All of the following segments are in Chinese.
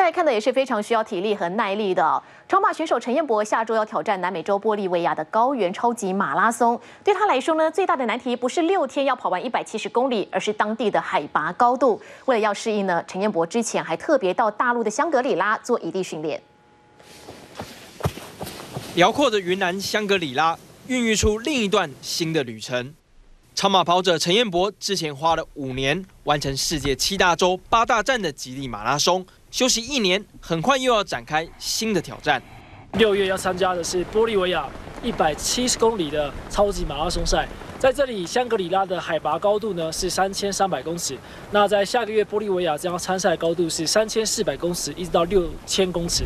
再看的也是非常需要体力和耐力的哦。超马选手陈彦博下周要挑战南美洲玻利维亚的高原超级马拉松，对他来说呢，最大的难题不是6天要跑完170公里，而是当地的海拔高度。为了要适应呢，陈彦博之前还特别到大陆的香格里拉做异地训练。辽阔的云南香格里拉，孕育出另一段新的旅程。 超马跑者陈彦博之前花了5年完成世界7大洲8大站的极地马拉松，休息1年，很快又要展开新的挑战。6月要参加的是玻利维亚170公里的超级马拉松赛，在这里香格里拉的海拔高度呢是3300公尺，那在下个月玻利维亚将参赛高度是3400公尺一直到6000公尺。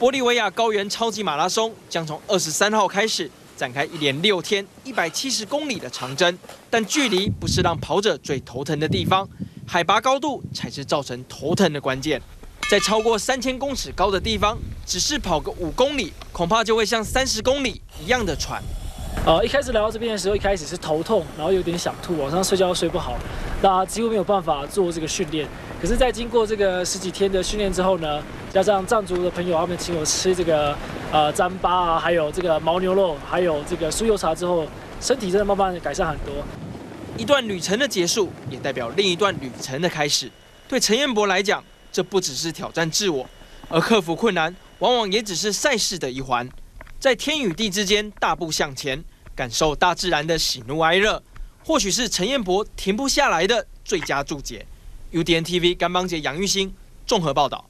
玻利维亚高原超级马拉松将从23号开始。 展开一连6天170公里的长征，但距离不是让跑者最头疼的地方，海拔高度才是造成头疼的关键。在超过3000公尺高的地方，只是跑个5公里，恐怕就会像30公里一样的喘。一开始来到这边的时候，一开始是头痛，然后有点想吐，晚上睡觉又睡不好，那几乎没有办法做这个训练。可是，在经过这个10几天的训练之后呢，加上藏族的朋友他们请我吃这个。 糌粑啊，还有这个牦牛肉，还有这个酥油茶之后，身体真的慢慢改善很多。一段旅程的结束，也代表另一段旅程的开始。对陈彦博来讲，这不只是挑战自我，而克服困难，往往也只是赛事的一环。在天与地之间大步向前，感受大自然的喜怒哀乐，或许是陈彦博停不下来的最佳注解。UDN TV 甘邦杰、杨玉兴综合报道。